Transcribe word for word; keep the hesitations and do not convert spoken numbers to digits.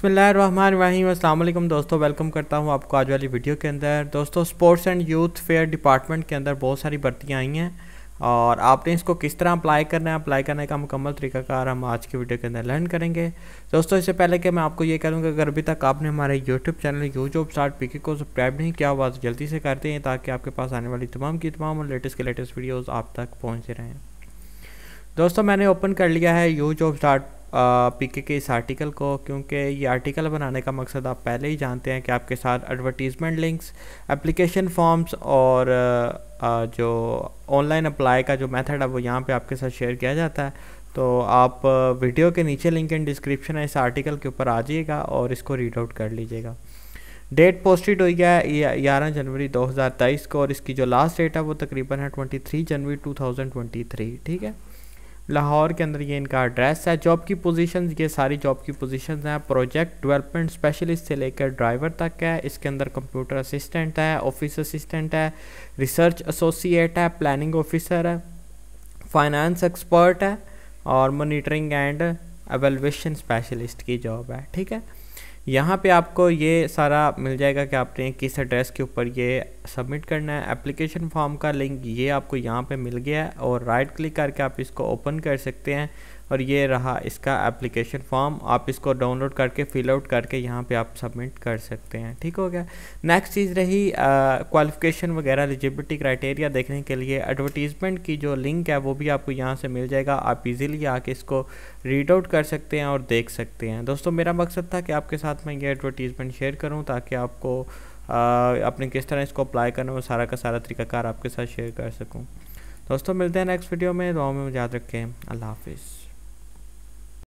बिस्मिल्लाहिर्रहमानिर्रहीम। अस्सलाम वालेकुम दोस्तों, वेलकम करता हूं आपको आज वाली वीडियो के अंदर। दोस्तों, sports and youth affair department के अंदर बहुत सारी भर्तियां आई हैं और आपने इसको किस तरह अप्लाई करना है, अप्लाई करने का मुकम्मल तरीकाकार हम आज की वीडियो के अंदर लर्न करेंगे। दोस्तों, इससे पहले कि मैं आपको ये कह दूँ कि अगर अभी तक आपने हमारे YouTube channel youth job start PK को सब्सक्राइब नहीं किया हुआ तो जल्दी से करते हैं ताकि आपके पास आने वाली तमाम की तमाम और लेटेस्ट के लेटेस्ट वीडियोज़ आप तक पहुँच रहे हैं। दोस्तों, मैंने ओपन कर लिया है यूथ जॉब स्टार्ट पीके के इस आर्टिकल को, क्योंकि ये आर्टिकल बनाने का मकसद आप पहले ही जानते हैं कि आपके साथ एडवर्टीज़मेंट लिंक्स, एप्लीकेशन फॉर्म्स और आ, जो ऑनलाइन अप्लाई का जो मेथड है वो यहाँ पे आपके साथ शेयर किया जाता है। तो आप वीडियो के नीचे लिंक इन डिस्क्रिप्शन है इस आर्टिकल के ऊपर आ जाइएगा और इसको रीड आउट कर लीजिएगा। डेट पोस्टेड हुई है ग्यारह जनवरी दो हज़ार तेईस को और इसकी जो लास्ट डेट है वो तकरीबन है twenty three January two thousand twenty three ठीक है, लाहौर के अंदर ये इनका एड्रेस है। जॉब की पोजीशंस, ये सारी जॉब की पोजीशंस हैं। प्रोजेक्ट डेवलपमेंट स्पेशलिस्ट से लेकर ड्राइवर तक है। इसके अंदर कंप्यूटर असिस्टेंट है, ऑफिस असिस्टेंट है, रिसर्च एसोसिएट है, प्लानिंग ऑफिसर है, फाइनेंस एक्सपर्ट है और मॉनिटरिंग एंड एवेलुएशन स्पेशलिस्ट की जॉब है। ठीक है, यहाँ पे आपको ये सारा मिल जाएगा कि आपने किस एड्रेस के ऊपर ये सबमिट करना है। एप्लीकेशन फॉर्म का लिंक ये आपको यहाँ पे मिल गया है और राइट क्लिक करके आप इसको ओपन कर सकते हैं और ये रहा इसका एप्लीकेशन फॉर्म। आप इसको डाउनलोड करके फिल आउट करके यहाँ पे आप सबमिट कर सकते हैं। ठीक हो गया। नेक्स्ट चीज़ रही क्वालिफिकेशन वगैरह एलिजिबिलिटी क्राइटेरिया देखने के लिए एडवर्टीज़मेंट की जो लिंक है वो भी आपको यहाँ से मिल जाएगा। आप इजीली आके इसको रीड आउट कर सकते हैं और देख सकते हैं। दोस्तों, मेरा मकसद था कि आपके साथ मैं ये एडवर्टीज़मेंट शेयर करूँ ताकि आपको आ, अपने किस तरह इसको अप्लाई करना वो सारा का सारा तरीकाकार आपके साथ शेयर कर सकूँ। दोस्तों, मिलते हैं नेक्स्ट वीडियो में। दुआ में याद रखें। अल्लाह हाफिज़।